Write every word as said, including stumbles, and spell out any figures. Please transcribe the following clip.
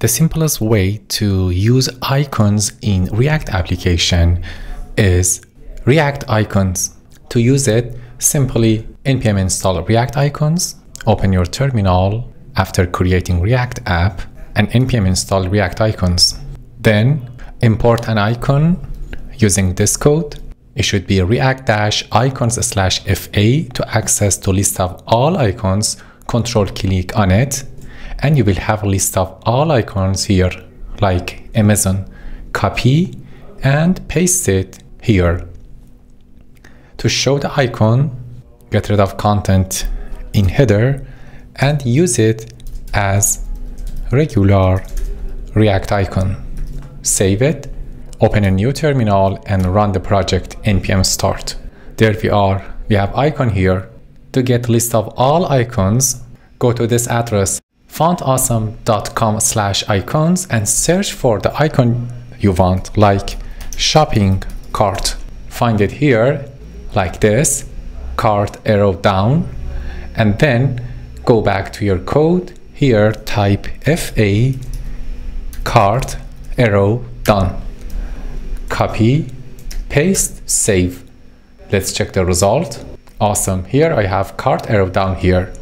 The simplest way to use icons in React application is react-icons. To use it, simply npm install react-icons, open your terminal after creating React app, and npm install react-icons. Then import an icon using this code. It should be react-icons slash F A to access to list of all icons. Control click on it, and you will have a list of all icons here, like Amazon. Copy and paste it here. To show the icon, get rid of content in header and use it as regular React icon. Save it, open a new terminal and run the project npm start. There we are, we have icon here. To get list of all icons, go to this address font awesome dot com slash icons and search for the icon you want, like shopping cart. Find it here, like this, cart arrow down, and then go back to your code. Here type F A cart arrow done. Copy, paste, save. Let's check the result. Awesome, here I have cart arrow down here.